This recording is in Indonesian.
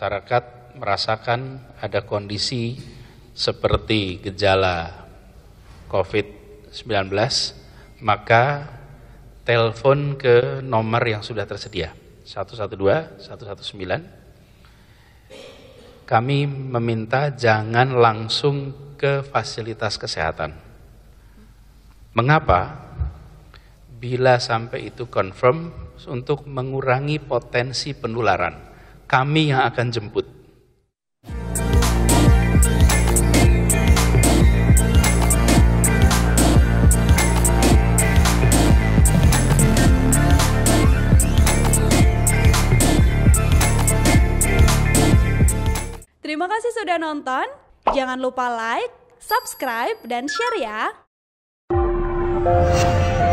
Masyarakat merasakan ada kondisi seperti gejala COVID-19, maka telepon ke nomor yang sudah tersedia, 112, 119. Kami meminta jangan langsung ke fasilitas kesehatan. Mengapa? Bila sampai itu confirm, untuk mengurangi potensi penularan. Kami yang akan jemput. Terima kasih sudah nonton. Jangan lupa like, subscribe, dan share ya.